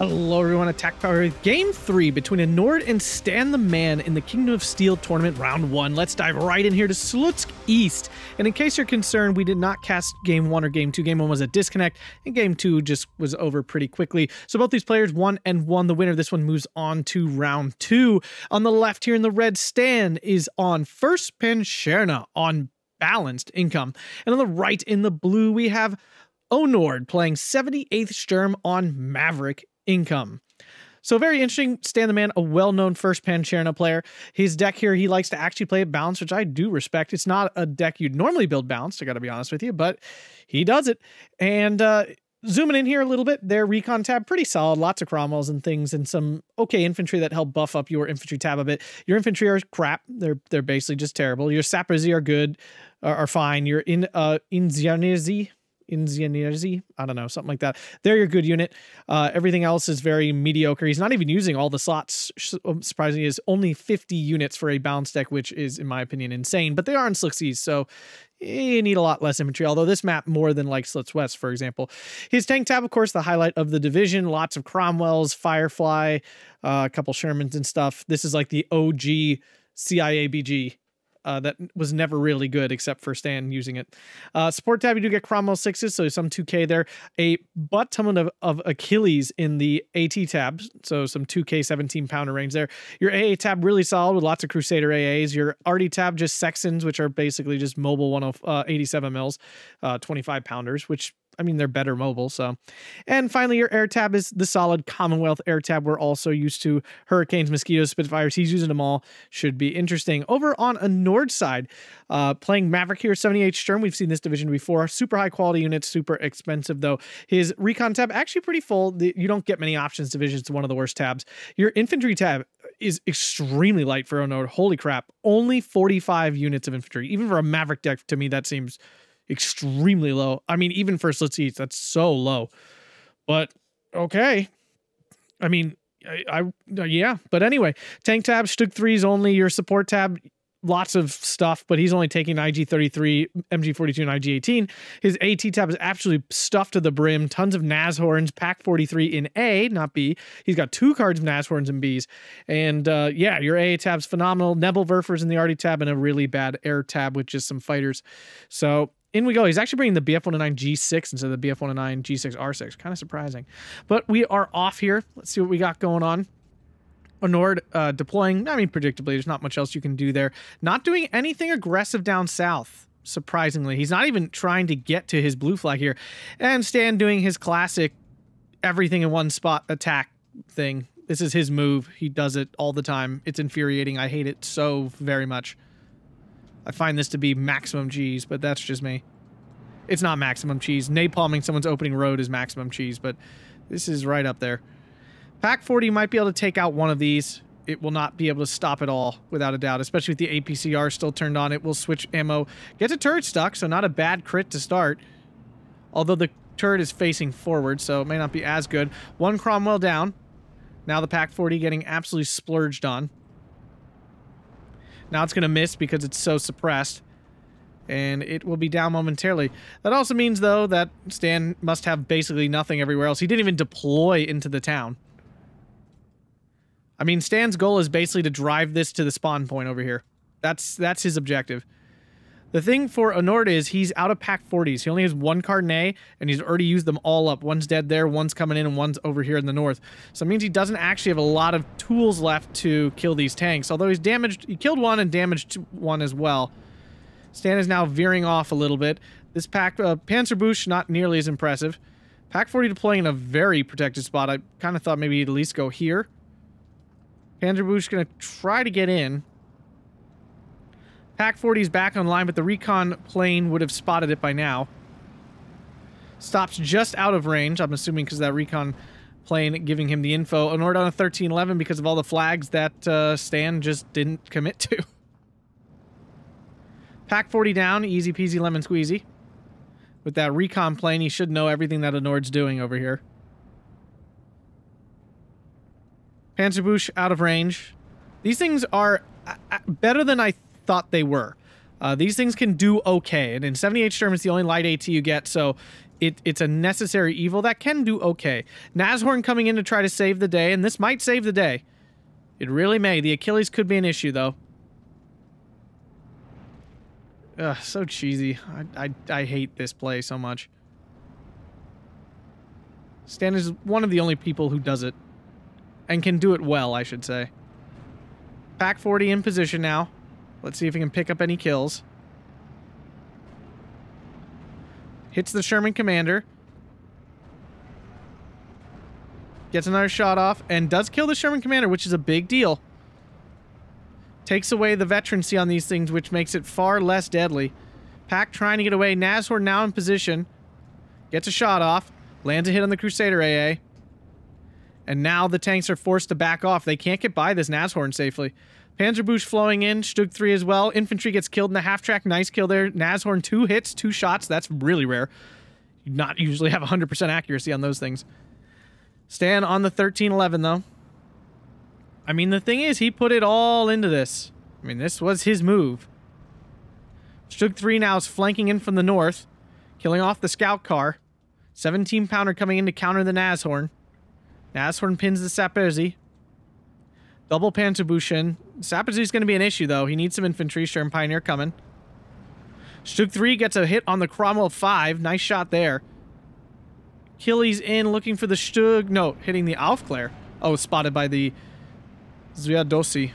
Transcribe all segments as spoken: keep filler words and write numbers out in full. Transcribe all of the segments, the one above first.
Hello everyone, Attack Power Game three between Onord and Stan the Man in the Kingdom of Steel Tournament Round one. Let's dive right in here to Slutsk East. And in case you're concerned, we did not cast Game one or Game two. Game one was a disconnect, and Game two just was over pretty quickly. So both these players won and won. The winner of this one moves on to Round two. On the left here in the red, Stan is on First Pancerna on Balanced Income. And on the right in the blue, we have Onord playing seventy-eighth Sturm on Maverick Income. So very interesting. Stan the Man, a well-known First Pancerna player. His deck here, he likes to actually play it balanced, which I do respect. It's not a deck you'd normally build balanced, I gotta be honest with you, but he does it. And uh, zooming in here a little bit, their recon tab, pretty solid. Lots of Cromwells and things and some okay infantry that help buff up your infantry tab a bit. Your infantry are crap. They're they're basically just terrible. Your Saperzy are good, are, are fine. Your in uh, Inzianirzi. Inzianirzi, I don't know, something like that. They're your good unit. Uh, everything else is very mediocre. He's not even using all the slots. Surprisingly, is only fifty units for a balanced deck, which is, in my opinion, insane. But they are in Slutsk East, so you need a lot less infantry, although this map more than like Slutsk West, for example. His tank tab, of course, the highlight of the division. Lots of Cromwells, Firefly, uh, a couple Shermans and stuff. This is like the O G C I A B G. Uh, that was never really good except for Stan using it. Uh, support tab, you do get Cromwell sixes, so some two K there. A butt ton of, of Achilles in the AT tab, so some two K seventeen pounder range there. Your A A tab really solid with lots of Crusader A As. Your R D tab, just Saxons, which are basically just mobile one eighty-seven mils, uh, twenty-five pounders, which, I mean, they're better mobile, so. And finally, your air tab is the solid Commonwealth air tab. We're also used to Hurricanes, Mosquitoes, Spitfires. He's using them all. Should be interesting. Over on a Nord side, uh, playing Maverick here, seventy-eight Sturm. We've seen this division before. Super high-quality units, super expensive, though. His recon tab, actually pretty full. The, you don't get many options divisions. It's one of the worst tabs. Your infantry tab is extremely light for Onord. Holy crap. Only forty-five units of infantry. Even for a Maverick deck, to me, that seems extremely low. I mean, even for Slutsk East, that's so low. But okay, I mean, I, I yeah. But anyway, tank tab, Stug three is only your support tab. Lots of stuff, but he's only taking I G thirty-three, M G forty-two, and I G eighteen. His AT tab is absolutely stuffed to the brim. Tons of Nashorns, Pak forty-three in A, not B. He's got two cards of Nashorns and Bs. And uh, yeah, your A A tab's phenomenal. Nebelwerfers in the R D tab and a really bad air tab with just some fighters. So in we go. He's actually bringing the B F one oh nine G six instead of the B F one oh nine G six R six. Kind of surprising. But we are off here. Let's see what we got going on. Onord uh, deploying. I mean, predictably, there's not much else you can do there. Not doing anything aggressive down south, surprisingly. He's not even trying to get to his blue flag here. And Stan doing his classic everything in one spot attack thing. This is his move. He does it all the time. It's infuriating. I hate it so very much. I find this to be maximum cheese, but that's just me. It's not maximum cheese. Napalming someone's opening road is maximum cheese, but this is right up there. Pak forty might be able to take out one of these. It will not be able to stop it all, without a doubt, especially with the A P C R still turned on. It will switch ammo. Gets a turret stuck, so not a bad crit to start. Although the turret is facing forward, so it may not be as good. One Cromwell down. Now the Pak forty getting absolutely splurged on. Now it's going to miss because it's so suppressed. And it will be down momentarily. That also means, though, that Stan must have basically nothing everywhere else. He didn't even deploy into the town. I mean, Stan's goal is basically to drive this to the spawn point over here. That's that's his objective. The thing for Onord is he's out of Pak forties. He only has one card in A, and he's already used them all up. One's dead there, one's coming in, and one's over here in the north. So it means he doesn't actually have a lot of tools left to kill these tanks. Although he's damaged, he killed one and damaged one as well. Stan is now veering off a little bit. This Pak, uh, Panzerbüchse, not nearly as impressive. Pak forty deploying in a very protected spot. I kind of thought maybe he'd at least go here. Panzerbüchse going to try to get in. Pak forty is back online, but the recon plane would have spotted it by now. Stops just out of range, I'm assuming because of that recon plane giving him the info. Onord on a thirteen eleven because of all the flags that uh, Stan just didn't commit to. Pak forty down, easy peasy lemon squeezy. With that recon plane, he should know everything that Onord's doing over here. Panzerbüchse out of range. These things are better than I thought they were. Uh, these things can do okay, and in seventy-eight Sturm, it's the only light AT you get, so It, it's a necessary evil that can do okay. Nashorn coming in to try to save the day, and this might save the day. It really may. The Achilles could be an issue, though. Ugh, so cheesy. I, I, I hate this play so much. Stan is one of the only people who does it. And can do it well, I should say. Pak forty in position now. Let's see if he can pick up any kills. Hits the Sherman commander. Gets another shot off and does kill the Sherman commander, which is a big deal. Takes away the veterancy on these things, which makes it far less deadly. Pak trying to get away. Nashorn now in position. Gets a shot off. Lands a hit on the Crusader A A. And now the tanks are forced to back off. They can't get by this Nashorn safely. Panzerbüchse flowing in. Stug three as well. Infantry gets killed in the half-track. Nice kill there. Nashorn, two hits, two shots. That's really rare. You not usually have one hundred percent accuracy on those things. Stan on the thirteen eleven, though. I mean, the thing is, he put it all into this. I mean, this was his move. Stug three now is flanking in from the north, killing off the scout car. seventeen pounder coming in to counter the Nashorn. Nashorn pins the Saperzy. Double Panzerbüchse. Saperzy's going to be an issue, though. He needs some infantry. Sturm Pioneer coming. Stug three gets a hit on the Cromwell five. Nice shot there. Achilles in, looking for the Stug. No, hitting the Aufklär. Oh, spotted by the Zwiadowski.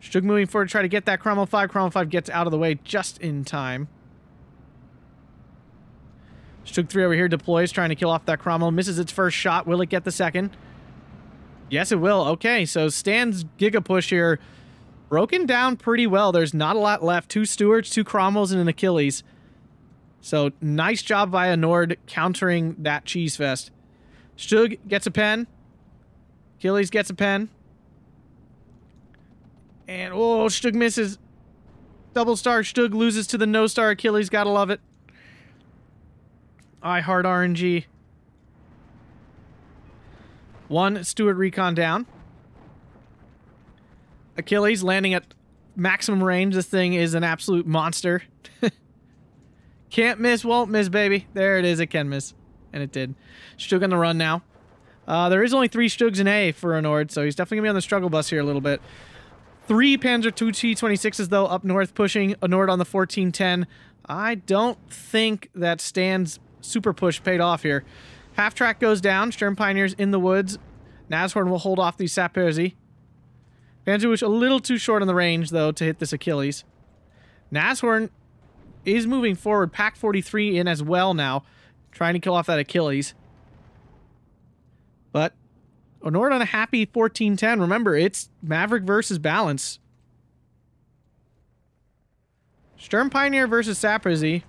Stug moving forward to try to get that Cromwell five. Cromwell five gets out of the way just in time. Stug three over here deploys, trying to kill off that Cromwell. Misses its first shot. Will it get the second? Yes, it will. Okay, so Stan's Giga Push here. Broken down pretty well. There's not a lot left. Two Stewards, two Cromwells, and an Achilles. So, nice job by Onord countering that cheese fest. Stug gets a pen. Achilles gets a pen. And, oh, Stug misses. Double star. Stug loses to the no star. Achilles, gotta love it. I heart R N G. One Steward recon down. Achilles landing at maximum range. This thing is an absolute monster. Can't miss, won't miss, baby. There it is. It can miss. And it did. Stug on the run now. Uh, there is only three Stugs in A for Onord, so he's definitely going to be on the struggle bus here a little bit. Three Panzer T twenty-sixes, though, up north pushing. Onord on the fourteen ten. I don't think that Stan's super push paid off here. Half track goes down. Sturm Pioneers in the woods. Nashorn will hold off the Saperzy. Panzerbüchse a little too short on the range, though, to hit this Achilles. Nashorn is moving forward. Pak forty-three in as well now, trying to kill off that Achilles. But Onord on a happy fourteen ten. Remember, it's Maverick versus Balance. Sturm Pioneer versus Saperzy.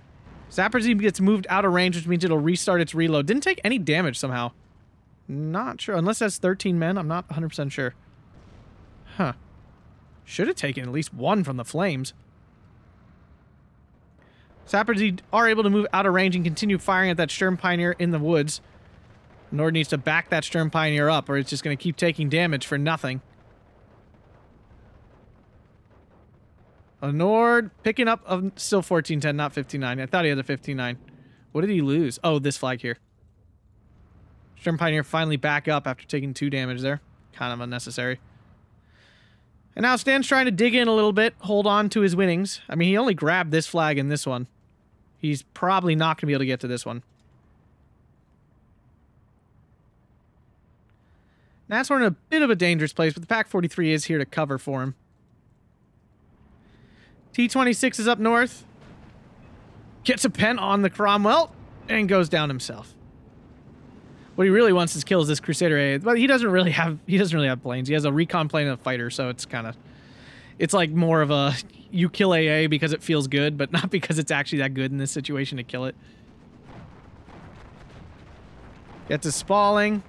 Saperzy gets moved out of range, which means it'll restart its reload. Didn't take any damage somehow. Not sure. Unless that's thirteen men, I'm not one hundred percent sure. Huh. Should have taken at least one from the flames. Saperzy are able to move out of range and continue firing at that Sturm Pioneer in the woods. Onord needs to back that Sturm Pioneer up, or it's just going to keep taking damage for nothing. Onord picking up of still fourteen ten, not fifteen nine. I thought he had a fifteen nine. What did he lose? Oh, this flag here. Sturm Pioneer finally back up after taking two damage there. Kind of unnecessary. And now Stan's trying to dig in a little bit, hold on to his winnings. I mean, he only grabbed this flag and this one. He's probably not going to be able to get to this one. Nashorn in a bit of a dangerous place, but the Pak forty-three is here to cover for him. T twenty-six is up north. Gets a pen on the Cromwell and goes down himself. What he really wants is kills this Crusader A A, but he doesn't really have he doesn't really have planes. He has a recon plane and a fighter, so it's kind of it's like more of a you kill A A because it feels good, but not because it's actually that good in this situation to kill it. Gets a spalling.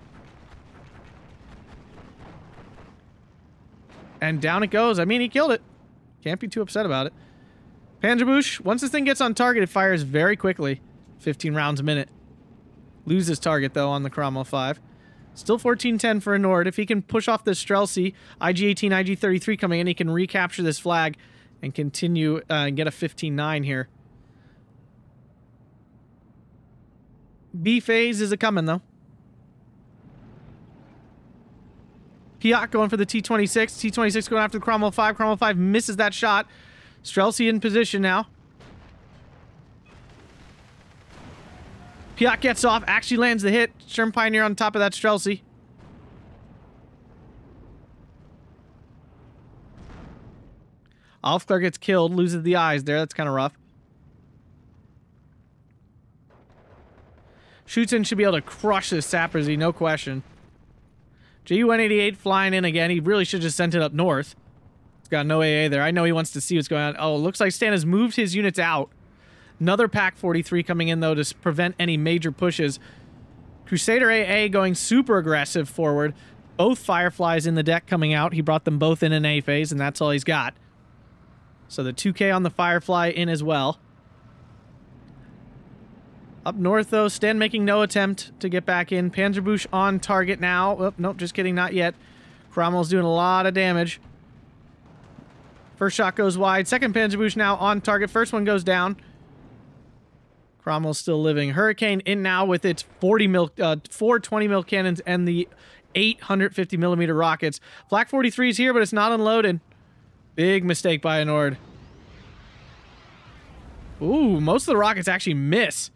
And down it goes. I mean, he killed it. Can't be too upset about it. Panzerbüchse, once this thing gets on target, it fires very quickly. fifteen rounds a minute. Loses target, though, on the Cromwell five. Still fourteen ten for Onord. If he can push off this Strzelec, I G eighteen, I G thirty-three coming in, he can recapture this flag and continue uh, and get a fifteen nine here. B phase is a coming though. Piak going for the T twenty-six. T twenty-six going after the Cromwell five. Cromwell five misses that shot. Strelci in position now. Piak gets off. Actually lands the hit. Sturm Pioneer on top of that Strelci. Alfklar gets killed. Loses the eyes there. That's kind of rough. Schützen should be able to crush this Saperzy, no question. Ju one eighty-eight flying in again. He really should just send it up north. He's got no A A there. I know he wants to see what's going on. Oh, looks like Stan has moved his units out. Another Pak forty-three coming in, though, to prevent any major pushes. Crusader A A going super aggressive forward. Both Fireflies in the deck coming out. He brought them both in an A phase, and that's all he's got. So the two K on the Firefly in as well. Up north, though, Stan making no attempt to get back in. Panzerbusch on target now. Oh, nope, just kidding, not yet. Cromwell's doing a lot of damage. First shot goes wide. Second Panzerbusch now on target. First one goes down. Cromwell's still living. Hurricane in now with its forty mil, uh, four twenty mil cannons and the eight hundred fifty millimeter rockets. Flak forty-three is here, but it's not unloaded. Big mistake by Onord. Ooh, most of the rockets actually miss.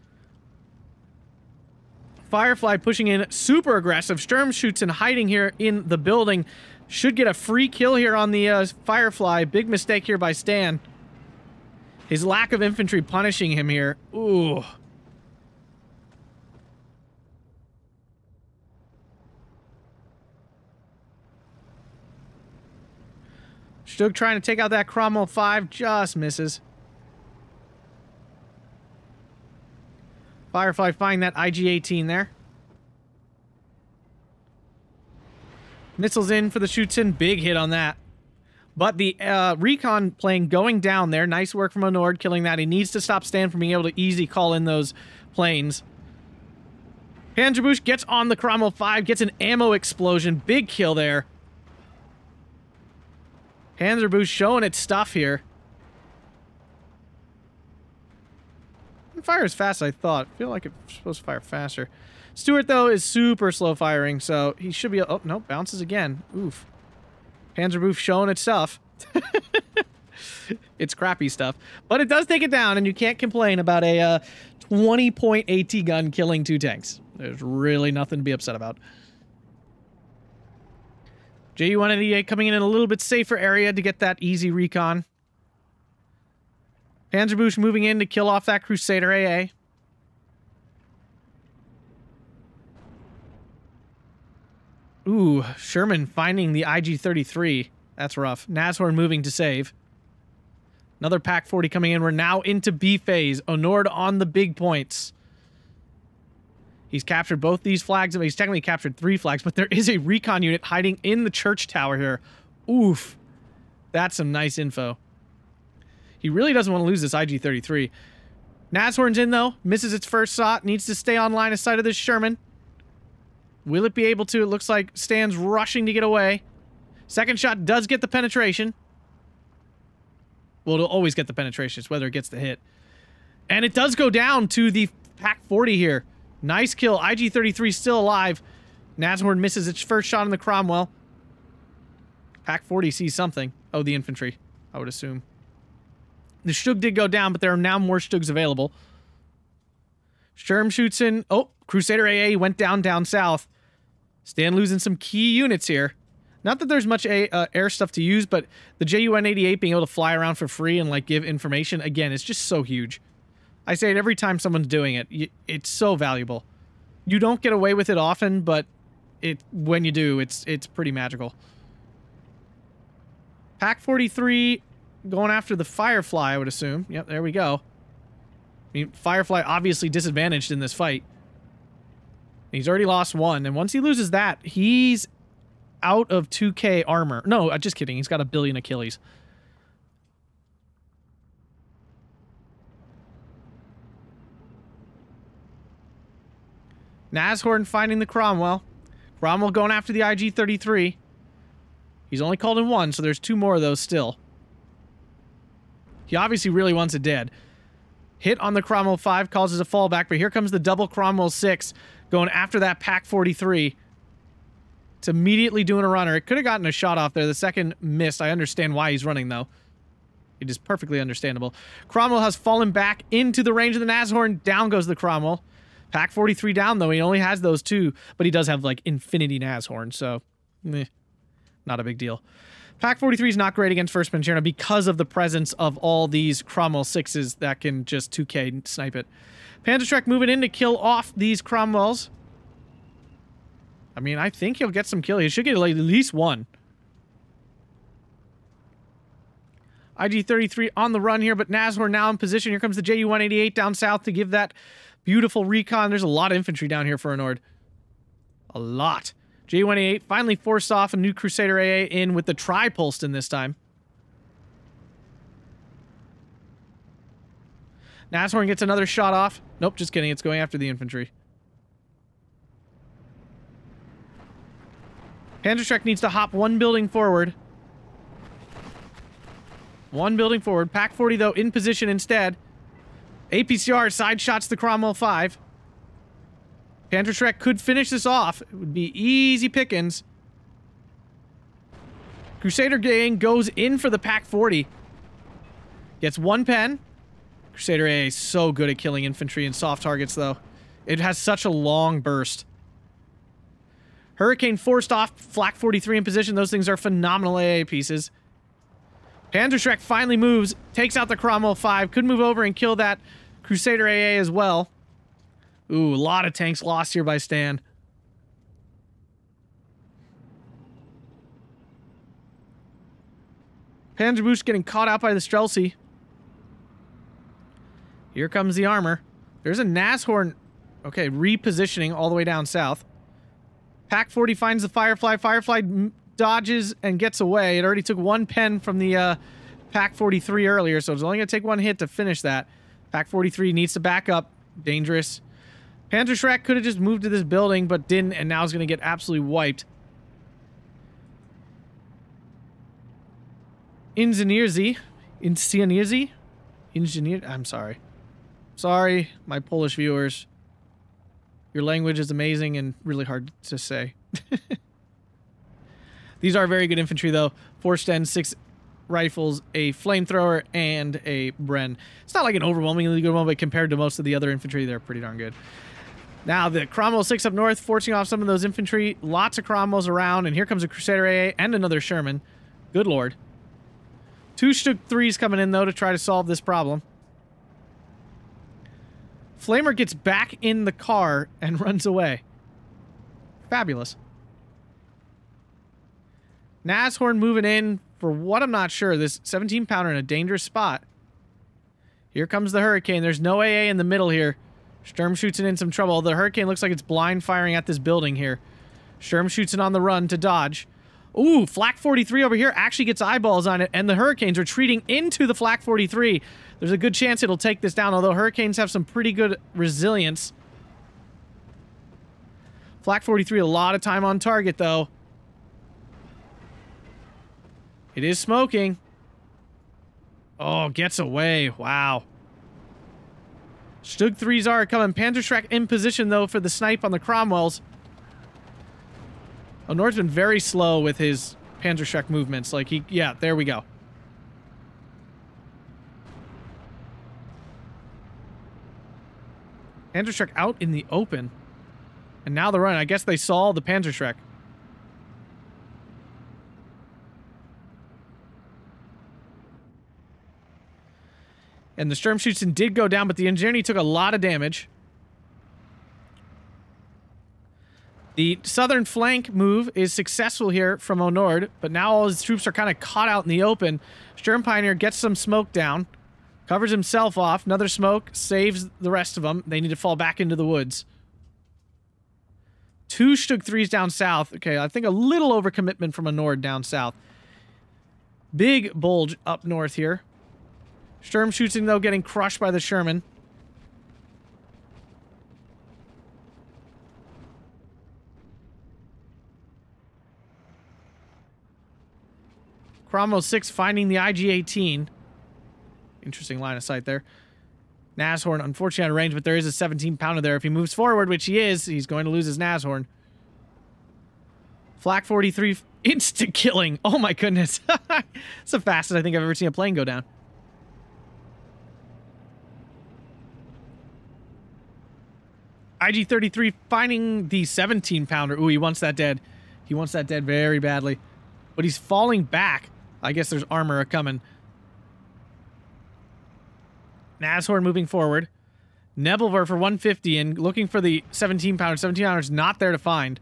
Firefly pushing in super aggressive. Sturm shoots and hiding here in the building. Should get a free kill here on the uh, Firefly. Big mistake here by Stan. His lack of infantry punishing him here. Ooh. Stug trying to take out that Cromwell five. Just misses. Firefly find that I G eighteen there. Missiles in for the Schützen. Big hit on that. But the uh, recon plane going down there. Nice work from Onord killing that. He needs to stop Stan from being able to easy call in those planes. Panzerbusch gets on the Cromwell five. Gets an ammo explosion. Big kill there. Panzerbusch showing its stuff here. Fire as fast as I thought. I feel like it's supposed to fire faster. Stewart, though, is super slow firing, so he should be... Oh, no, bounces again. Oof. Panzerbusch showing its stuff. It's crappy stuff. But it does take it down, and you can't complain about a twenty point uh, AT gun killing two tanks. There's really nothing to be upset about. J U one eighty-eight coming in in a little bit safer area to get that easy recon. Panzerbusch moving in to kill off that Crusader A A. Ooh, Sherman finding the I G thirty-three. That's rough. Nashorn moving to save. Another Pak forty coming in. We're now into B phase. Onord on the big points. He's captured both these flags. He's technically captured three flags, but there is a recon unit hiding in the church tower here. Oof. That's some nice info. He really doesn't want to lose this I G thirty-three. Nashorn's in, though. Misses its first shot. Needs to stay on line of sight of this Sherman. Will it be able to? It looks like Stan's rushing to get away. Second shot does get the penetration. Well, it'll always get the penetration. It's whether it gets the hit. And it does go down to the Pak forty here. Nice kill. I G thirty-three still alive. Nashorn misses its first shot in the Cromwell. Pak forty sees something. Oh, the infantry, I would assume. The Stug did go down, but there are now more Stugs available. Sturm shoots in. Oh, Crusader A A went down, down south. Stan losing some key units here. Not that there's much a, uh, air stuff to use, but the J U one eighty-eight being able to fly around for free and, like, give information, again, it's just so huge. I say it every time someone's doing it. It's so valuable. You don't get away with it often, but it when you do, it's, it's pretty magical. Pak forty-three... going after the Firefly, I would assume. Yep, there we go. I mean, Firefly obviously disadvantaged in this fight. He's already lost one, and once he loses that, he's out of two K armor. No, just kidding. He's got a billion Achilles. Nashorn finding the Cromwell. Cromwell going after the I G thirty-three. He's only called in one, so there's two more of those still. He obviously really wants it dead. Hit on the Cromwell five causes a fallback, but here comes the double Cromwell six going after that Pak forty-three. It's immediately doing a runner. It could have gotten a shot off there. The second missed. I understand why he's running, though. It is perfectly understandable. Cromwell has fallen back into the range of the Nashorn. Down goes the Cromwell. Pak forty-three down, though. He only has those two, but he does have, like, infinity Nashorn, so... meh. Not a big deal. Pak forty-three is not great against First Pancerna because of the presence of all these Cromwell sixes that can just two K snipe it. Panzerschreck moving in to kill off these Cromwells. I mean, I think he'll get some kill. He should get at least one. I G thirty-three on the run here, but Nashorn now in position. Here comes the Ju one eighty-eight down south to give that beautiful recon. There's a lot of infantry down here for Onord. A lot. J one eighty-eight finally forced off a new Crusader A A in with the Tri-Polston this time. Nashorn gets another shot off. Nope, just kidding. It's going after the infantry. Panzerschreck needs to hop one building forward. One building forward. Pak forty, though, in position instead. A P C R side shots the Cromwell five. Panzerschreck could finish this off. It would be easy pickings. Crusader gang goes in for the Pak forty. Gets one pen. Crusader A A is so good at killing infantry and soft targets, though. It has such a long burst. Hurricane forced off. Flak forty-three in position. Those things are phenomenal A A pieces. Panzerschreck finally moves. Takes out the Cromwell five. Could move over and kill that Crusader A A as well. Ooh, a lot of tanks lost here by Stan. Panzerbüchse getting caught out by the Strzelec. Here comes the armor. There's a Nashorn. Okay, repositioning all the way down south. Pak forty finds the Firefly. Firefly dodges and gets away. It already took one pen from the uh, Pak forty-three earlier, so it's only going to take one hit to finish that. Pak forty-three needs to back up. Dangerous. Panzerschreck could have just moved to this building, but didn't, and now is going to get absolutely wiped. Ingenierzi. Ingenierzi? Ingenier... I'm sorry. Sorry, my Polish viewers. Your language is amazing and really hard to say. These are very good infantry, though. Four Sten, six rifles, a flamethrower, and a Bren. It's not like an overwhelmingly good one, but compared to most of the other infantry, they're pretty darn good. Now, the Cromwell six up north, forcing off some of those infantry. Lots of Cromwells around, and here comes a Crusader A A and another Sherman. Good lord. Two Stug threes coming in, though, to try to solve this problem. Flamer gets back in the car and runs away. Fabulous. Nashorn moving in for what I'm not sure. This seventeen pounder in a dangerous spot. Here comes the Hurricane. There's no A A in the middle here. Sturm shoots it in some trouble. The Hurricane looks like it's blind firing at this building here. Sturm shoots it on the run to dodge. Ooh, Flak forty-three over here actually gets eyeballs on it, and the Hurricane's retreating into the Flak forty-three. There's a good chance it'll take this down, although Hurricanes have some pretty good resilience. Flak forty-three, a lot of time on target, though. It is smoking. Oh, gets away. Wow. Stug threes are coming. Panzerschreck in position, though, for the snipe on the Cromwells. Onord's been very slow with his Panzerschreck movements. Like, he... yeah, there we go. Panzerschreck out in the open. And now the run. I guess they saw the Panzerschreck. And the Sturmschützen did go down, but the Ingenierzi took a lot of damage. The southern flank move is successful here from Onord, but now all his troops are kind of caught out in the open. Sturm Pioneer gets some smoke down, covers himself off. Another smoke saves the rest of them. They need to fall back into the woods. Two Stug threes down south. Okay, I think a little overcommitment from Onord down south. Big bulge up north here. Sturm shoots him, though, getting crushed by the Sherman. Cromwell six finding the I G eighteen. Interesting line of sight there. Nashorn, unfortunately out of range, but there is a seventeen pounder there. If he moves forward, which he is, he's going to lose his Nashorn. Flak forty-three insta-killing. Oh my goodness. It's the fastest I think I've ever seen a plane go down. I G thirty-three finding the seventeen pounder. Ooh, he wants that dead. He wants that dead very badly. But he's falling back. I guess there's armor coming. Nashorn moving forward. Nebelwerfer for one fifty and looking for the seventeen pounder. seventeen pounder's not there to find.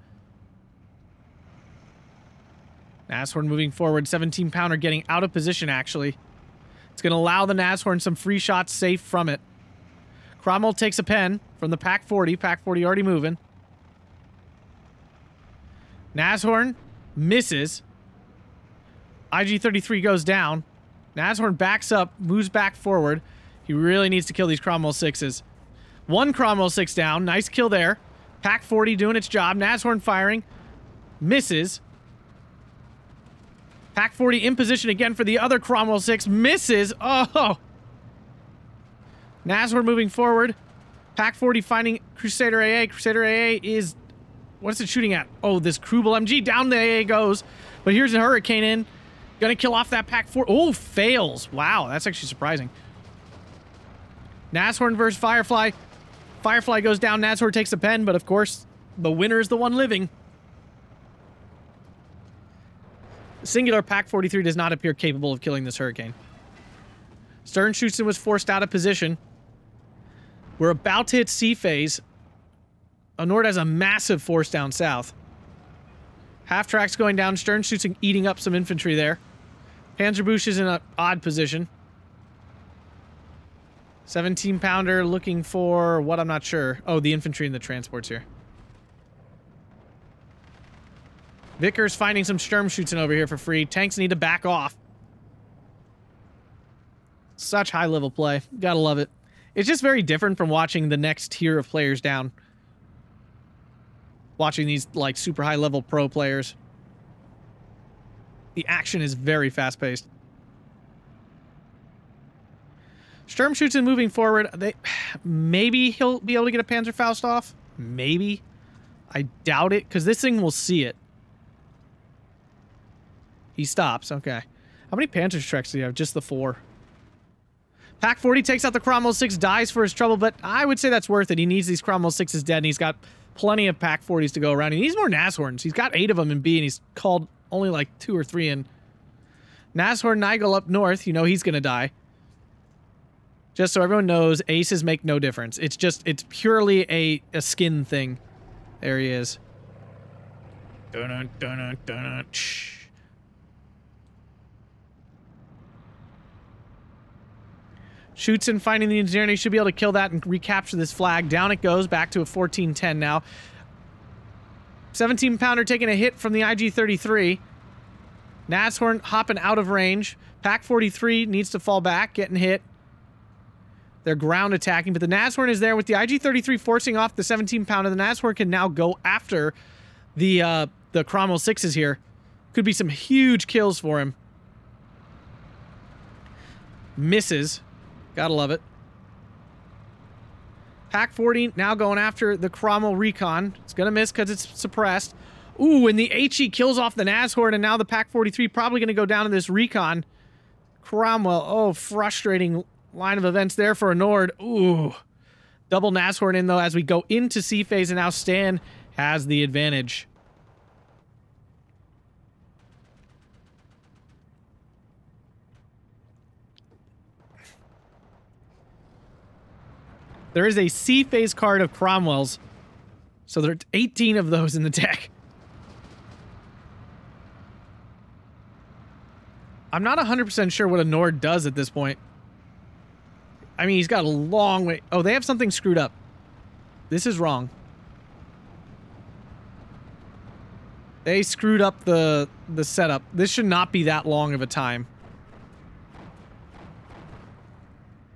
Nashorn moving forward. seventeen pounder getting out of position, actually. It's going to allow the Nashorn some free shots safe from it. Cromwell takes a pen from the Pak forty. Pak forty already moving. Nashorn misses. I G thirty-three goes down. Nashorn backs up, moves back forward. He really needs to kill these Cromwell sixes. One Cromwell six down. Nice kill there. Pak forty doing its job. Nashorn firing. Misses. Pak forty in position again for the other Cromwell six. Misses. Oh! Nashorn moving forward. Pak forty finding Crusader A A. Crusader A A is... What's it shooting at? Oh, this Krubel M G. Down the A A goes. But here's a Hurricane in. Gonna kill off that Pak forty. Oh, fails. Wow, that's actually surprising. Nashorn versus Firefly. Firefly goes down. Nashorn takes a pen, but of course, the winner is the one living. Singular Pak forty-three does not appear capable of killing this Hurricane. Stern Schütze was forced out of position. We're about to hit C phase. Onord has a massive force down south. Half track's going down. Stern Schütze eating up some infantry there. Panzerbüchse is in an odd position. seventeen pounder looking for what? I'm not sure. Oh, the infantry and the transports here. Vickers finding some Sturmschützen over here for free. Tanks need to back off. Such high-level play. Gotta love it. It's just very different from watching the next tier of players down. Watching these, like, super high-level pro players. The action is very fast-paced. Sturmschützen moving forward. They, maybe he'll be able to get a Panzerfaust off. Maybe. I doubt it, because this thing will see it. He stops. Okay. How many Panzerschrecks do you have? Just the four. Pak forty takes out the Cromwell six, dies for his trouble, but I would say that's worth it. He needs these Cromwell sixes dead, and he's got plenty of Pak forties to go around. He needs more Nashorns. He's got eight of them in B, and he's called only like two or three in. Nashorn Nigel up north. You know he's going to die. Just so everyone knows, aces make no difference. It's just, it's purely a, a skin thing. There he is. Dun-dun, dun-dun, dun-dun. Shoots in finding the engineering. He should be able to kill that and recapture this flag. Down it goes, back to a fourteen ten now. seventeen pounder taking a hit from the I G thirty-three. Nashorn hopping out of range. Pak forty-three needs to fall back, getting hit. They're ground attacking, but the Nashorn is there with the I G thirty-three forcing off the seventeen pounder. The Nashorn can now go after the uh, the Cromwell sixes here. Could be some huge kills for him. Misses. Gotta love it. Pak forty now going after the Cromwell recon. It's gonna miss because it's suppressed. Ooh, and the HE kills off the Nashorn, and now the Pak forty-three probably gonna go down to this recon. Cromwell, oh, frustrating line of events there for Onord. Ooh. Double Nashorn in, though, as we go into C phase, and now Stan has the advantage. There is a C phase card of Cromwell's, so there's eighteen of those in the deck. I'm not one hundred percent sure what Onord does at this point. I mean, he's got a long way. Oh, they have something screwed up. This is wrong. They screwed up the the setup. This should not be that long of a time.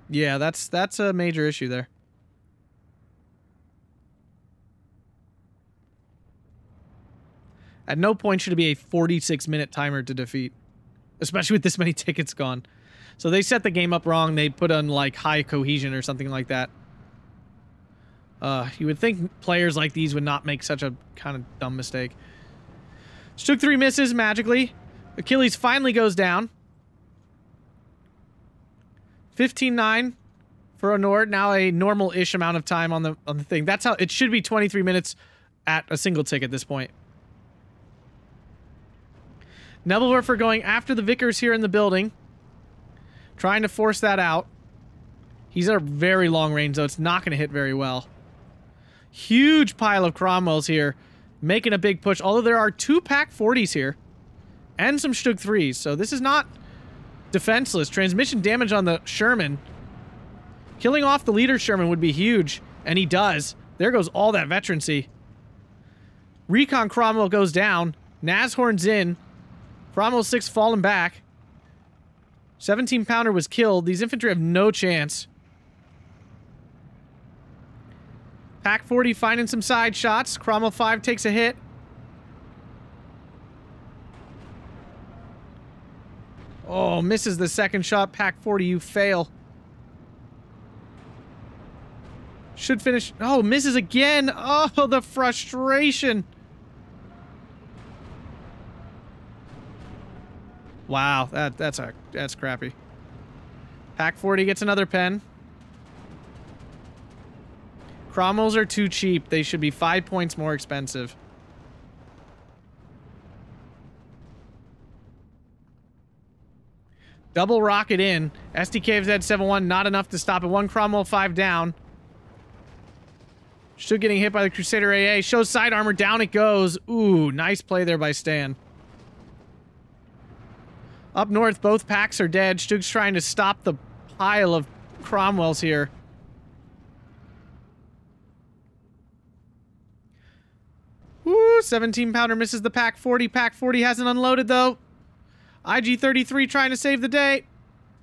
Yeah, that's that's a major issue there. At no point should it be a forty-six minute timer to defeat, especially with this many tickets gone. So they set the game up wrong. They put on like high cohesion or something like that. Uh, you would think players like these would not make such a kind of dumb mistake. Stug three misses magically. Achilles finally goes down. fifteen nine for Onord. Now a normal-ish amount of time on the on the thing. That's how it should be. Twenty-three minutes at a single tick at this point. Nebelwerfer going after the Vickers here in the building, trying to force that out. He's at a very long range, though. It's not going to hit very well. Huge pile of Cromwells here, making a big push. Although there are two Pak forties here, and some Stug threes, so this is not defenseless. Transmission damage on the Sherman. Killing off the leader Sherman would be huge, and he does. There goes all that veterancy. Recon Cromwell goes down. Nashorn's in. Cromwell six falling back. seventeen pounder was killed. These infantry have no chance. Pak forty finding some side shots. Cromwell five takes a hit. Oh, misses the second shot. Pak forty, you fail. Should finish. Oh, misses again. Oh, the frustration. Wow, that that's a that's crappy. Pak forty gets another pen. Cromwells are too cheap. They should be five points more expensive. Double rocket in. S D K F Z seven one, not enough to stop it. One Cromwell five down. Still getting hit by the Crusader A A. Shows side armor. Down it goes. Ooh, nice play there by Stan. Up north, both packs are dead. Stug's trying to stop the pile of Cromwells here. Woo! seventeen pounder misses the Pak forty. Pak forty hasn't unloaded, though. I G thirty-three trying to save the day.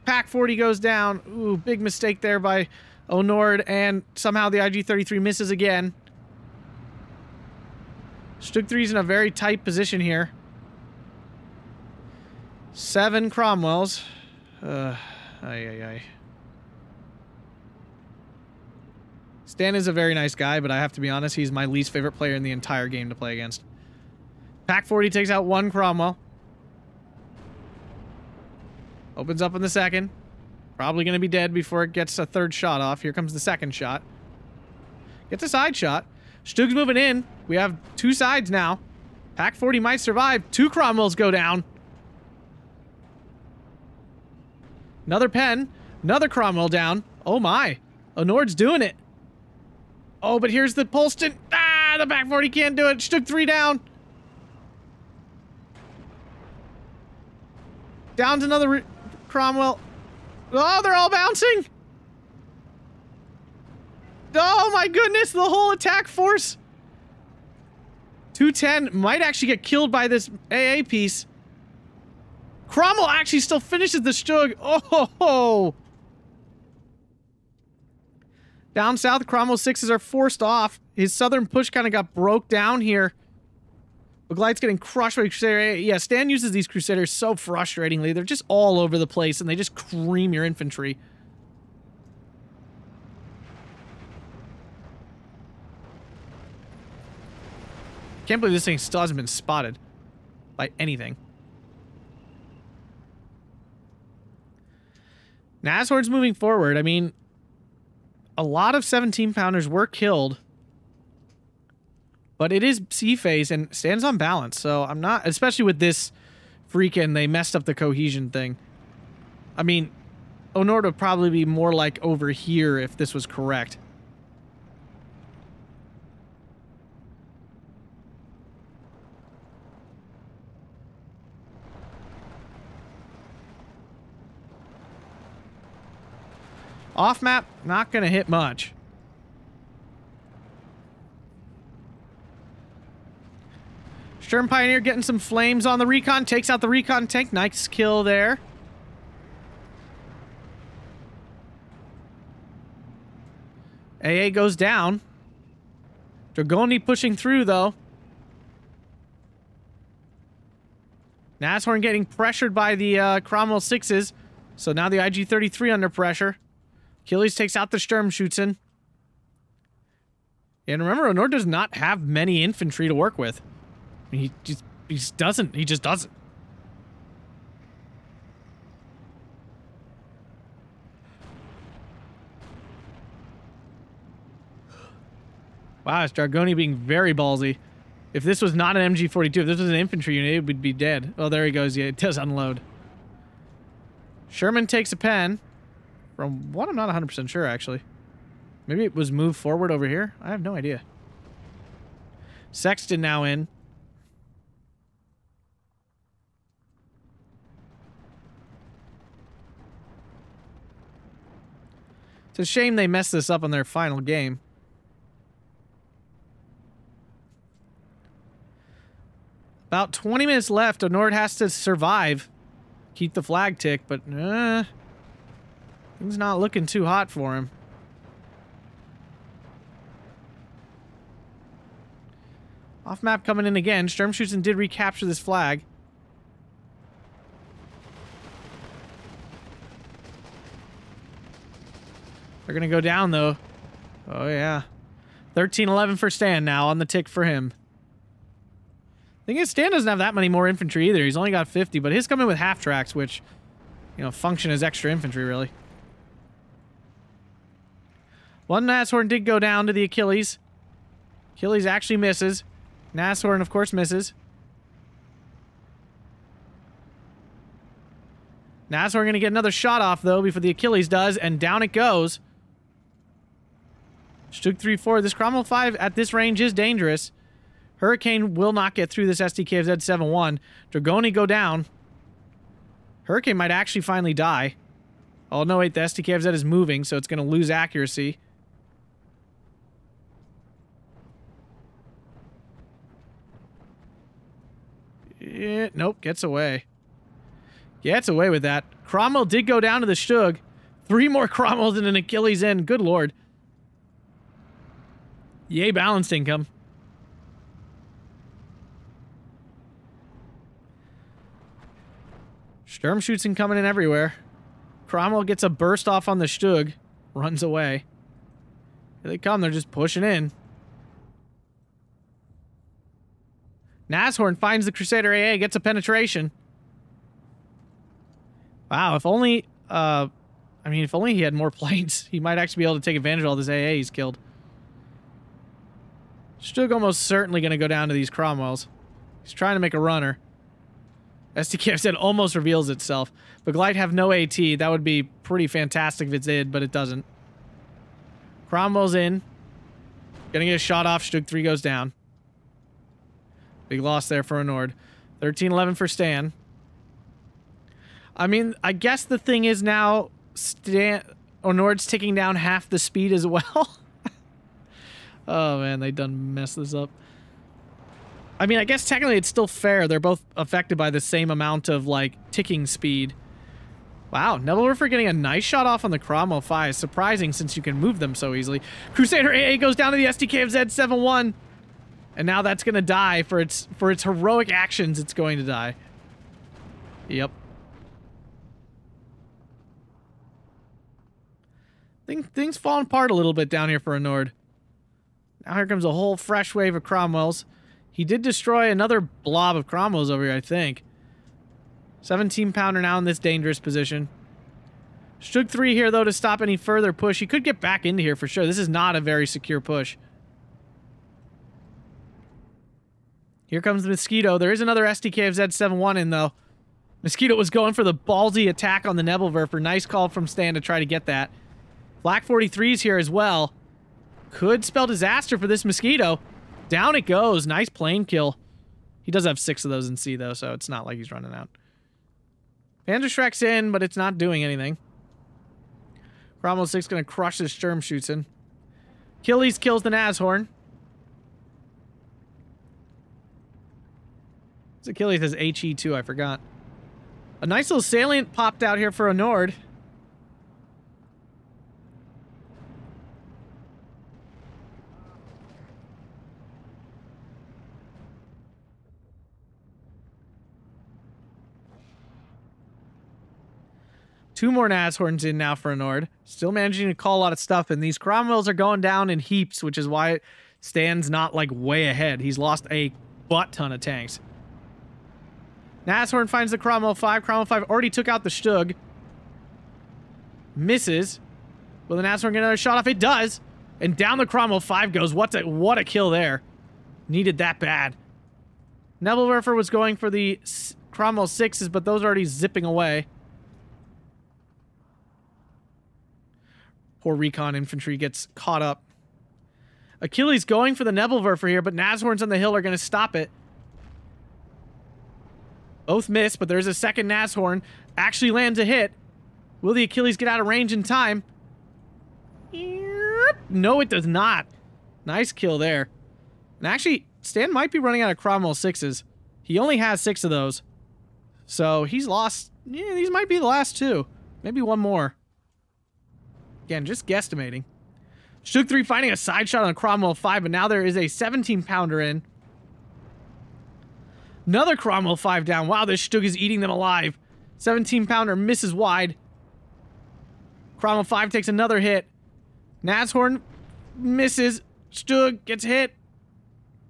Pak forty goes down. Ooh, big mistake there by Onord, and somehow the I G thirty-three misses again. Stug three's in a very tight position here. Seven Cromwells. Uh, aye, aye, aye. Stan is a very nice guy, but I have to be honest, he's my least favorite player in the entire game to play against. Pak forty takes out one Cromwell. Opens up in the second. Probably going to be dead before it gets a third shot off. Here comes the second shot. Gets a side shot. Stug's moving in. We have two sides now. Pak forty might survive. Two Cromwells go down. Another pen. Another Cromwell down. Oh, my. Onord's doing it. Oh, but here's the Polston. Ah, the Pak forty can't do it. Stug three down. Down's another Cromwell. Oh, they're all bouncing. Oh, my goodness. The whole attack force. two ten might actually get killed by this A A piece. Cromwell actually still finishes the Stug. Oh, ho, ho. Down south, Cromwell sixes are forced off. His southern push kind of got broke down here. McGlyde's getting crushed by Crusader. Yeah, Stan uses these Crusaders so frustratingly. They're just all over the place, and they just cream your infantry. Can't believe this thing still hasn't been spotted by anything. Nashorn's moving forward. I mean, a lot of seventeen pounders were killed. But it is sea phase and stands on balance, so I'm not... Especially with this freaking... They messed up the cohesion thing. I mean, Onord would probably be more like over here if this was correct. Off map, not going to hit much. Sturm Pioneer getting some flames on the recon. Takes out the recon tank. Nice kill there. A A goes down. Dragoni pushing through, though. Nashorn getting pressured by the uh, Cromwell sixes. So now the I G thirty-three under pressure. Achilles takes out the Sturmschützen. And remember, Onord does not have many infantry to work with. I mean, he just, he just doesn't. He just doesn't. Wow, it's Dragoni being very ballsy. If this was not an M G forty-two, if this was an infantry unit, it would be dead. Oh, there he goes. Yeah, it does unload. Sherman takes a pen. From what I'm not one hundred percent sure, actually. Maybe it was moved forward over here? I have no idea. Sexton now in. It's a shame they messed this up on their final game. About twenty minutes left. Onord has to survive. Keep the flag tick, but uh, things not looking too hot for him. Off map coming in again. Sturmschützen did recapture this flag. They're going to go down, though. Oh, yeah. thirteen eleven for Stan now on the tick for him. Thing is, Stan doesn't have that many more infantry either. He's only got fifty, but his coming with half tracks, which, you know, function as extra infantry, really. One Nashorn did go down to the Achilles. Achilles actually misses. Nashorn, of course, misses. Nashorn going to get another shot off, though, before the Achilles does, and down it goes. Stug three four. This Cromwell five at this range is dangerous. Hurricane will not get through this S D K F Z seven one. Dragoni go down. Hurricane might actually finally die. Oh, no, wait. The S D K F Z is moving, so it's going to lose accuracy. Yeah, nope, gets away. Gets away with that. Cromwell did go down to the Stug. Three more Cromwells and an Achilles in. Good lord. Yay, balanced income. Sturmschützen coming in everywhere. Cromwell gets a burst off on the Stug, runs away. Here they come, they're just pushing in. Nashorn finds the Crusader A A, gets a penetration. Wow, if only, uh, I mean, if only he had more planes, he might actually be able to take advantage of all this A A he's killed. Stug almost certainly going to go down to these Cromwells. He's trying to make a runner. S D K F Z almost reveals itself. But Glide have no AT. That would be pretty fantastic if it did, but it doesn't. Cromwell's in. Gonna get a shot off. Stug three goes down. Big loss there for Onord. thirteen eleven for Stan. I mean, I guess the thing is now Stan Onord's ticking down half the speed as well. Oh, man. They done messed this up. I mean, I guess technically it's still fair. They're both affected by the same amount of, like, ticking speed. Wow, Nebelwerfer getting a nice shot off on the Cromwell five. Surprising, since you can move them so easily. Crusader A A goes down to the S D K F Z seven one. And now that's going to die for its for its heroic actions. It's going to die. Yep. Thing, things falling apart a little bit down here for Onord. Now here comes a whole fresh wave of Cromwells. He did destroy another blob of Cromwells over here, I think. seventeen pounder now in this dangerous position. Stug three here, though, to stop any further push. He could get back into here for sure. This is not a very secure push. Here comes the Mosquito. There is another S D K F Z seven one in, though. Mosquito was going for the ballsy attack on the Nebelwerfer. Nice call from Stan to try to get that. Flak forty-three is here as well. Could spell disaster for this Mosquito. Down it goes. Nice plane kill. He does have six of those in C, though, so it's not like he's running out. Panzerschreck's in, but it's not doing anything. Cromwell six going to crush his Sturmschützen. Achilles kills the Nashorn. This Achilles has H E two, I forgot. A nice little salient popped out here for Onord. Two more Nashorns in now for Onord. Still managing to call a lot of stuff, and these Cromwells are going down in heaps, which is why Stan's not, like, way ahead. He's lost a butt-ton of tanks. Nashorn finds the Cromwell five. Cromwell five already took out the Stug. Misses. Will the Nashorn get another shot off? It does! And down the Cromwell five goes. What a, what a kill there. Needed that bad. Nebelwerfer was going for the Cromwell sixes, but those are already zipping away. Poor recon infantry gets caught up. Achilles going for the Nebelwerfer here, but Nashorns on the hill are going to stop it. Both miss, but there's a second Nashorn. Actually lands a hit. Will the Achilles get out of range in time? No, it does not. Nice kill there. And actually, Stan might be running out of Cromwell sixes. He only has six of those. So he's lost. Yeah, these might be the last two. Maybe one more. Again, just guesstimating. Stug three finding a side shot on Cromwell five, but now there is a seventeen pounder in. Another Cromwell five down. Wow, this Stug is eating them alive. seventeen pounder misses wide. Cromwell five takes another hit. Nashorn misses. Stug gets hit.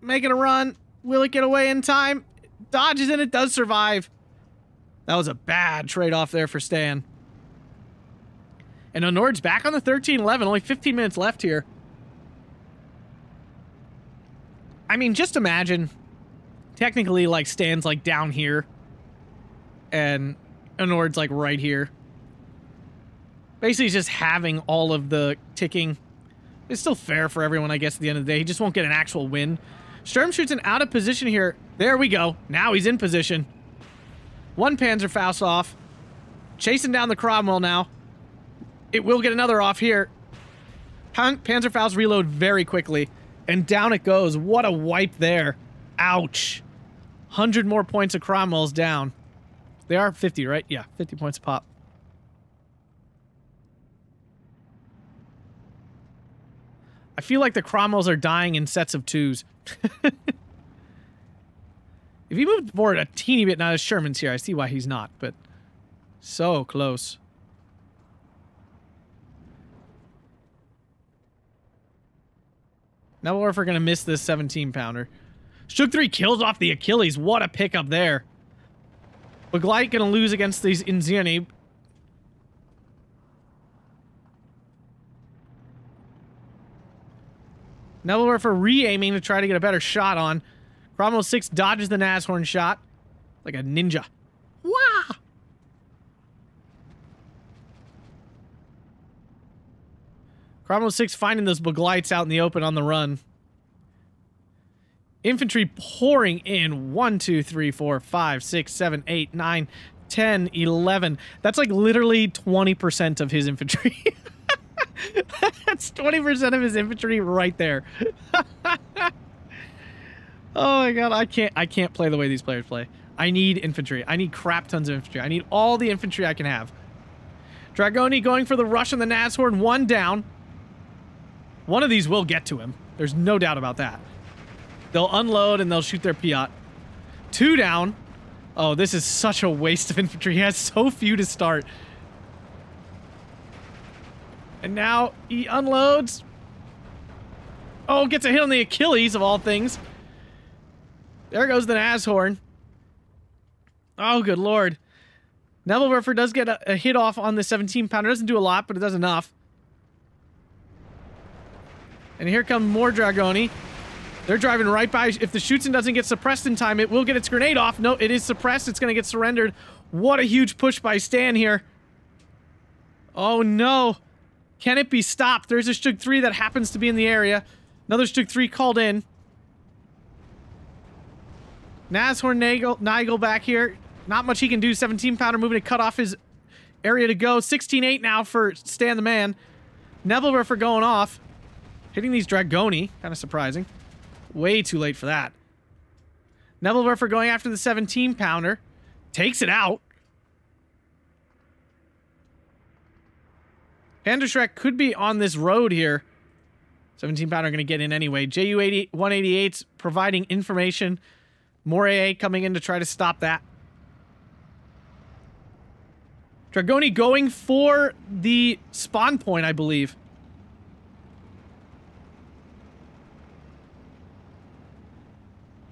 Making a run. Will it get away in time? Dodges and it does survive. That was a bad trade-off there for Stan. And Onord's back on the thirteen eleven. Only fifteen minutes left here. I mean, just imagine. Technically, like, Stan's, like, down here. And Onord's, like, right here. Basically, just having all of the ticking. It's still fair for everyone, I guess, at the end of the day. He just won't get an actual win. Sturm shoots an out of position here. There we go. Now he's in position. One Panzerfaust off. Chasing down the Cromwell now. It will get another off here. Pan Panzerfaust reload very quickly. And down it goes. What a wipe there. Ouch. one hundred more points of Cromwell's down. They are fifty, right? Yeah, fifty points a pop. I feel like the Cromwells are dying in sets of twos. If he moved forward a teeny bit, now his Sherman's here. I see why he's not, but so close. Now we're going to miss this seventeen pounder. Stug three kills off the Achilles. What a pickup there. Baglite going to lose against these Inziani. Nebelwerfer re-aiming to try to get a better shot on. Cromwell six dodges the Nashorn shot. Like a ninja. Wah! Cromwell six finding those Baglites out in the open on the run. Infantry pouring in. one, two, three, four, five, six, seven, eight, nine, ten, eleven. That's like literally twenty percent of his infantry. That's twenty percent of his infantry right there. Oh my god, I can't I can't play the way these players play. I need infantry. I need crap tons of infantry. I need all the infantry I can have. Dragoni going for the rush on the Nashorn. One down. One of these will get to him. There's no doubt about that. They'll unload and they'll shoot their Piot. Two down. Oh, this is such a waste of infantry. He has so few to start. And now he unloads. Oh, gets a hit on the Achilles, of all things. There goes the Nashorn. Oh, good lord. Nebelwerfer does get a, a hit off on the seventeen pounder. Doesn't do a lot, but it does enough. And here come more Dragoni. They're driving right by. If the Schützen doesn't get suppressed in time, it will get its grenade off. No, it is suppressed. It's going to get surrendered. What a huge push by Stan here. Oh, no. Can it be stopped? There's a Stug three that happens to be in the area. Another Stug three called in. Nashorn Nigel back here. Not much he can do. seventeen pounder moving to cut off his area to go. sixteen eight now for Stan the Man. Nebelwerfer going off. Hitting these Dragoni. Kind of surprising. Way too late for that. Nebelwerfer going after the seventeen pounder. Takes it out. Panzerschreck could be on this road here. seventeen pounder going to get in anyway. Ju one eighty-eight's providing information. More A A coming in to try to stop that. Dragoni going for the spawn point, I believe.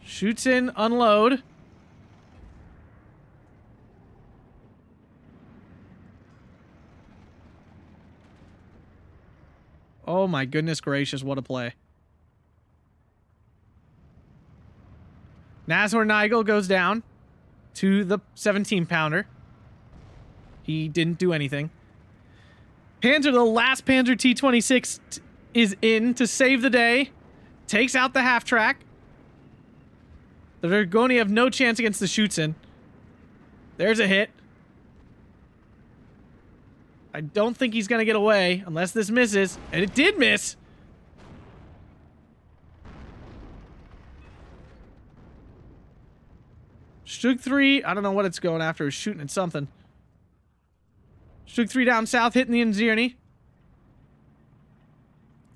Shoots in, unload. Oh my goodness gracious, what a play. Nashorn Nigel goes down to the seventeen pounder. He didn't do anything. Panzer, the last Panzer T twenty-six is in to save the day. Takes out the half track. The Dragoni have no chance against the Schützen. There's a hit. I don't think he's going to get away unless this misses. And it did miss. Stug three, I don't know what it's going after. It's shooting at something. Stug three down south, hitting the Inzirni.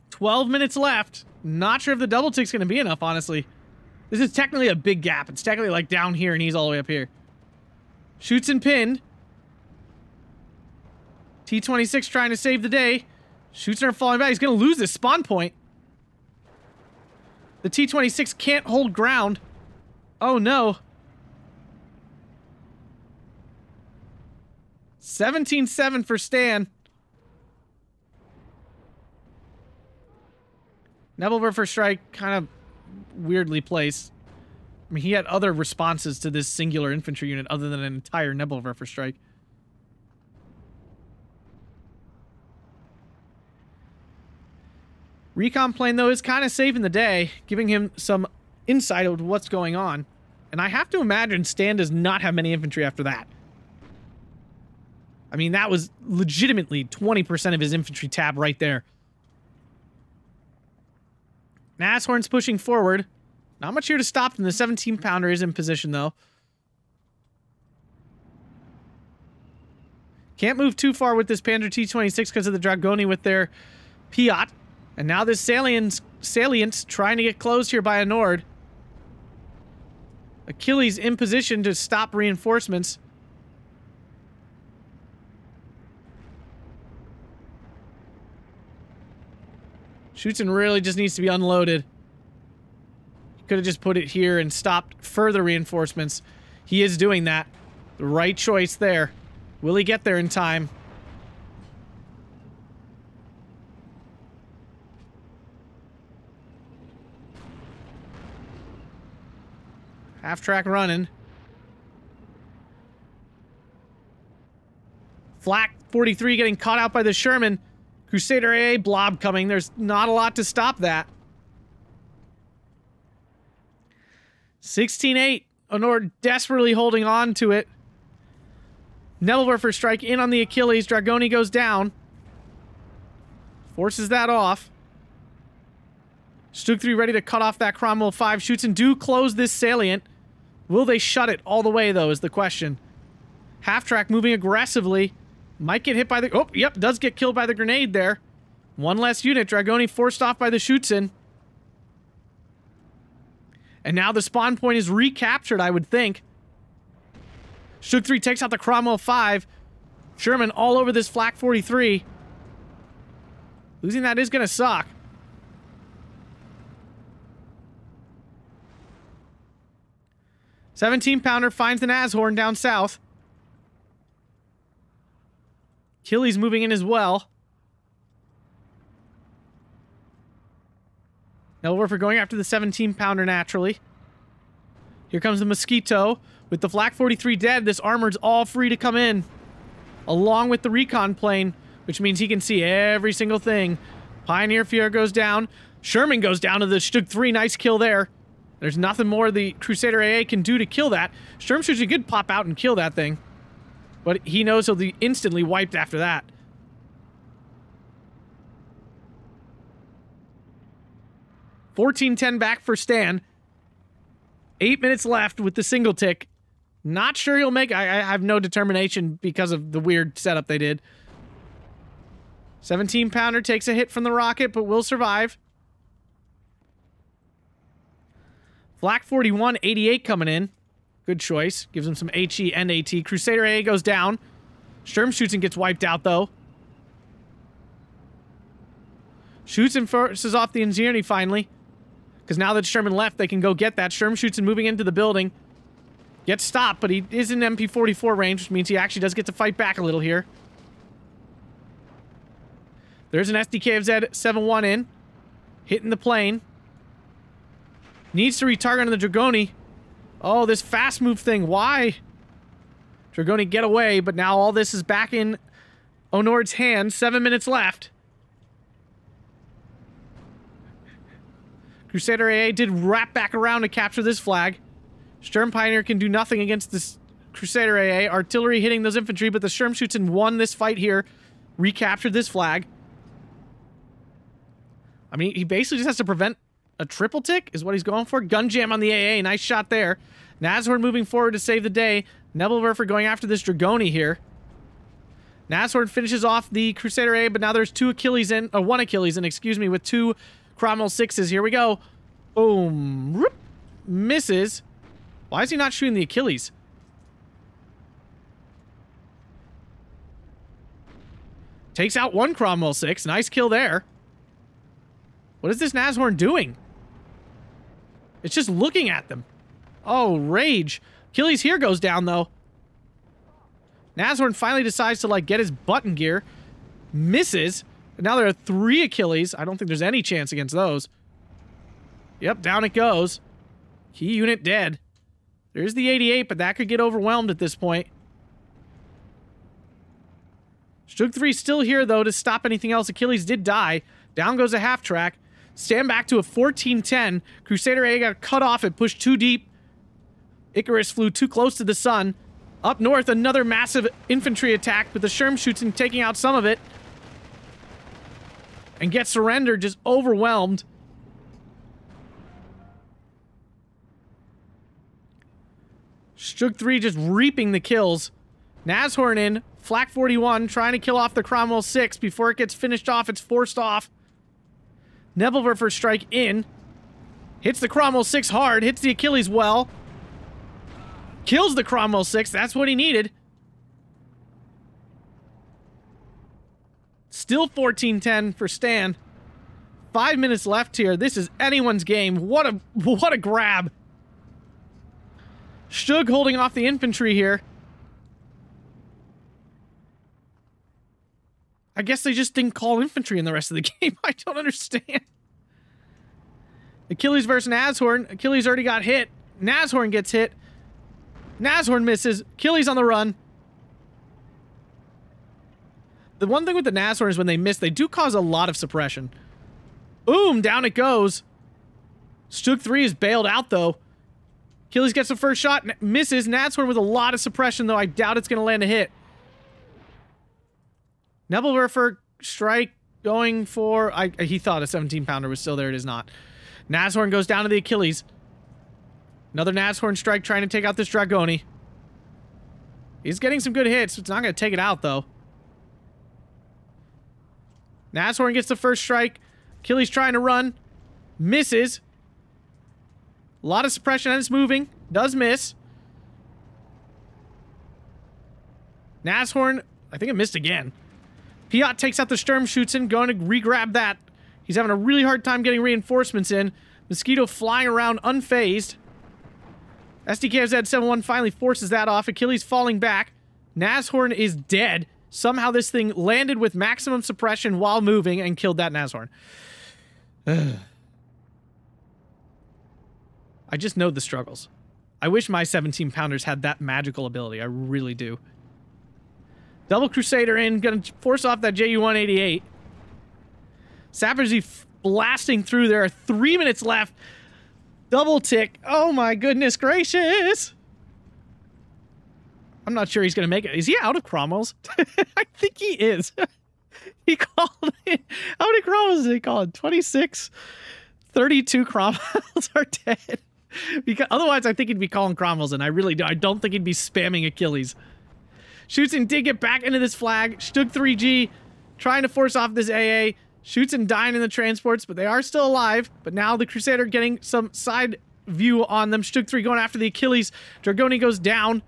twelve minutes left. Not sure if the double tick's going to be enough, honestly. This is technically a big gap. It's technically like down here and he's all the way up here. Shoots and pinned. T twenty-six trying to save the day. Shoots are falling back. He's going to lose this spawn point. The T twenty-six can't hold ground. Oh no. seventeen seven for Stan. Nebelwerfer strike kind of weirdly placed. I mean, he had other responses to this singular infantry unit other than an entire Nebelwerfer strike. Recon plane, though, is kind of saving the day, giving him some insight of what's going on. And I have to imagine Stan does not have many infantry after that. I mean, that was legitimately twenty percent of his infantry tab right there. Nashorn's pushing forward. Not much here to stop them. The seventeen pounder is in position, though. Can't move too far with this Panzer T twenty-six because of the Dragoni with their Piat. And now this salient's, salient's trying to get closed here by Onord. Achilles in position to stop reinforcements. Schützen really just needs to be unloaded. He could have just put it here and stopped further reinforcements. He is doing that. The right choice there. Will he get there in time? Half track running. Flak forty-three getting caught out by the Sherman. Crusader A A blob coming. There's not a lot to stop that. sixteen eight. Onord desperately holding on to it. Nebelwerfer strike in on the Achilles. Dragoni goes down. Forces that off. Stug three ready to cut off that Cromwell five. Shoots and do close this salient. Will they shut it all the way, though, is the question. Half-track moving aggressively. Might get hit by the... Oh, yep, does get killed by the grenade there. One less unit. Dragoni forced off by the Schützen. And now the spawn point is recaptured, I would think. Stug three takes out the Cromwell five. Sherman all over this Flak forty-three. Losing that is going to suck. seventeen pounder finds the Nashorn down south. Achilles moving in as well. Nebelwerfer going after the seventeen pounder naturally. Here comes the Mosquito. With the Flak forty-three dead, this armored's all free to come in. Along with the recon plane, which means he can see every single thing. Pioneer Fuhrer goes down. Sherman goes down to the Stug three. Nice kill there. There's nothing more the Crusader A A can do to kill that. Sturmschütze could pop out and kill that thing. But he knows he'll be instantly wiped after that. fourteen ten back for Stan. Eight minutes left with the single tick. Not sure he'll make... I, I have no determination because of the weird setup they did. seventeen pounder takes a hit from the rocket, but will survive. Flak forty-one, eighty-eight coming in. Good choice. Gives him some H E and A T. Crusader A A goes down. Sturm shoots and gets wiped out, though. Shoots and forces off the engineering finally. Because now that Sherman left, they can go get that. Sherman shoots and moving into the building. Gets stopped, but he is in M P forty-four range, which means he actually does get to fight back a little here. There's an S D K F Z seven one in. Hitting the plane. Needs to retarget on the Dragoni. Oh, this fast move thing. Why? Dragoni get away, but now all this is back in Onord's hand. Seven minutes left. Crusader A A did wrap back around to capture this flag. Sturm Pioneer can do nothing against this Crusader A A. Artillery hitting those infantry, but the Sturm shoots and won this fight here. Recaptured this flag. I mean, he basically just has to prevent a triple tick, is what he's going for. Gun jam on the A A. Nice shot there. Nashorn moving forward to save the day. Nebelwerfer going after this Dragoni here. Nashorn finishes off the Crusader A A, but now there's two Achilles in, or one Achilles in, excuse me, with two Cromwell sixes. Here we go. Boom. Roop. Misses. Why is he not shooting the Achilles? Takes out one Cromwell six. Nice kill there. What is this Nashorn doing? It's just looking at them. Oh, rage. Achilles here goes down, though. Nashorn finally decides to, like, get his button gear. Misses. Now there are three Achilles. I don't think there's any chance against those. Yep, down it goes. Key unit dead. There's the eighty-eight, but that could get overwhelmed at this point. Stug three still here, though, to stop anything else. Achilles did die. Down goes a half-track. Stand back to a fourteen ten. Crusader A got cut off. It pushed too deep. Icarus flew too close to the sun. Up north, another massive infantry attack, but the Sherm shoots and taking out some of it. And get surrendered, just overwhelmed. Stug three just reaping the kills. Nashorn in, Flak forty-one, trying to kill off the Cromwell six. Before it gets finished off, it's forced off. Nebelwerfer strike in. Hits the Cromwell six hard, hits the Achilles well. Kills the Cromwell six, that's what he needed. Still fourteen ten for Stan. Five minutes left here. This is anyone's game. What a what a grab. Stug holding off the infantry here. I guess they just didn't call infantry in the rest of the game. I don't understand. Achilles versus Nashorn. Achilles already got hit. Nashorn gets hit. Nashorn misses. Achilles on the run. The one thing with the Nashorn is when they miss, they do cause a lot of suppression. Boom! Down it goes. Stug three is bailed out, though. Achilles gets the first shot, misses. Nashorn with a lot of suppression, though I doubt it's going to land a hit. Nebelwerfer strike going for... I, he thought a seventeen pounder was still there. It is not. Nashorn goes down to the Achilles. Another Nashorn strike trying to take out this Dragoni. He's getting some good hits. It's not going to take it out, though. Nashorn gets the first strike. Achilles trying to run. Misses. A lot of suppression and it's moving. Does miss. Nashorn, I think it missed again. Piot takes out the Sturm, shoots in, going to re-grab that. He's having a really hard time getting reinforcements in. Mosquito flying around unfazed. S D K F Z seven one finally forces that off. Achilles falling back. Nashorn is dead. Somehow this thing landed with maximum suppression while moving and killed that Nashorn. Ugh. I just know the struggles. I wish my seventeen pounders had that magical ability. I really do. Double Crusader in. Gonna force off that J U one eighty-eight. Saperzy blasting through. There are three minutes left. Double tick. Oh my goodness gracious. I'm not sure he's going to make it. Is he out of Cromwell's? I think he is. He called it. How many Cromwells did he call it? twenty-six? thirty-two Cromwells are dead. Because otherwise, I think he'd be calling Cromwells, and I really do. I don't think he'd be spamming Achilles. Shoots and did get back into this flag. Stug three G trying to force off this A A. Shoots and dying in the transports, but they are still alive. But now the Crusader getting some side view on them. Stug three going after the Achilles. Dragoni goes down.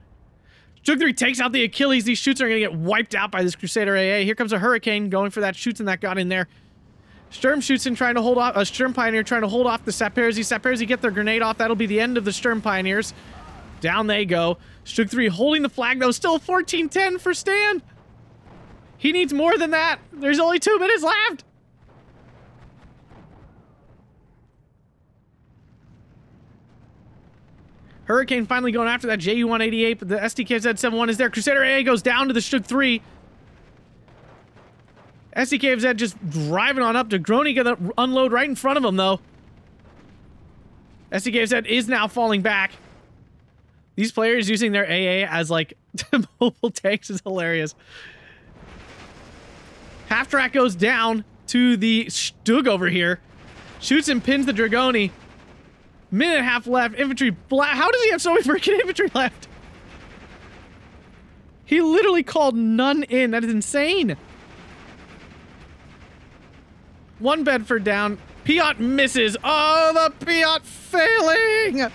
Stug three takes out the Achilles. These Schütze are going to get wiped out by this Crusader A A. Here comes a Hurricane going for that Schütze, and that got in there. Sturm Schützen trying to hold off, uh, Sturm Pioneer trying to hold off the Saperzy. Saperzy get their grenade off. That'll be the end of the Sturm Pioneers. Down they go. Stug three holding the flag, though. Still fourteen ten for Stan. He needs more than that. There's only two minutes left. Hurricane finally going after that Ju one eighty-eight, but the S D K F Z seven one is there. Crusader A A goes down to the Stug three. S D K F Z just driving on up. Dragoni gonna unload right in front of him, though. S D K F Z is now falling back. These players using their A A as, like, mobile tanks is hilarious. Half-track goes down to the Stug over here. Shoots and pins the Dragoni. Minute and a half left. Infantry black. How does he have so many freaking infantry left? He literally called none in. That is insane. One Bedford down. Piot misses. Oh, the Piot failing.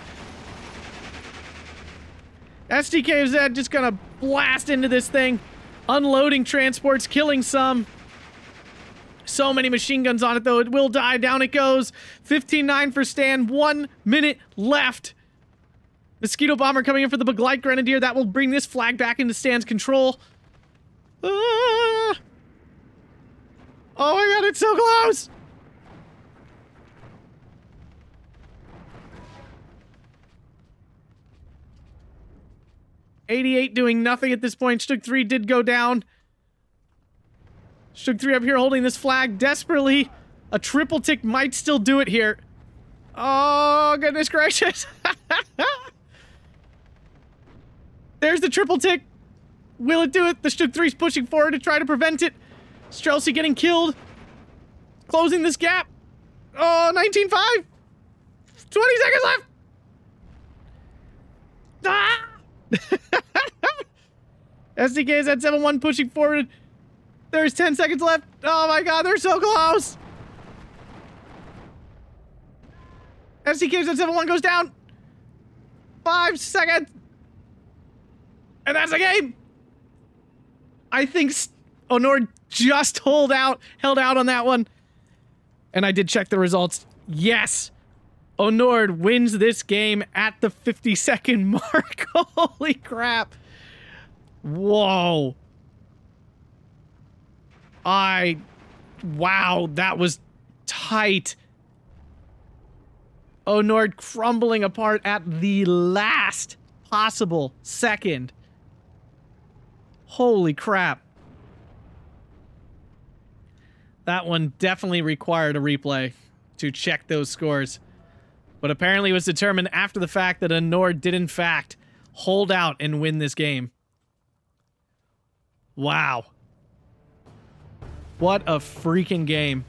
S D K F Z just gonna blast into this thing. Unloading transports, killing some. So many machine guns on it, though. It will die. Down it goes. fifteen nine for Stan. One minute left. Mosquito bomber coming in for the Begleit Grenadier. That will bring this flag back into Stan's control. Ah! Oh my god, it's so close! eighty-eight doing nothing at this point. Stug three did go down. Stug three up here holding this flag desperately. A triple tick might still do it here. Oh, goodness gracious. There's the triple tick. Will it do it? The Stug three's pushing forward to try to prevent it. Strzelec getting killed. Closing this gap. Oh, nineteen five. twenty seconds left. Ah! S D K is at seven one pushing forward. There's ten seconds left. Oh my god, they're so close. S D K is at seven one goes down. Five seconds. And that's the game. I think Onord just hold out, held out on that one. And I did check the results. Yes. Onord wins this game at the fifty-second mark. Holy crap. Whoa. I... Wow, that was tight. Onord crumbling apart at the last possible second. Holy crap. That one definitely required a replay to check those scores. But apparently it was determined after the fact that Onord did in fact hold out and win this game. Wow. What a freaking game.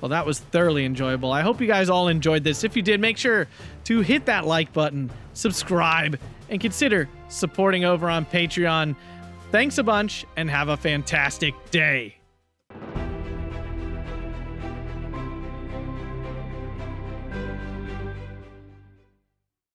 Well, that was thoroughly enjoyable. I hope you guys all enjoyed this. If you did, make sure to hit that like button, subscribe, and consider supporting over on Patreon. Thanks a bunch, and have a fantastic day.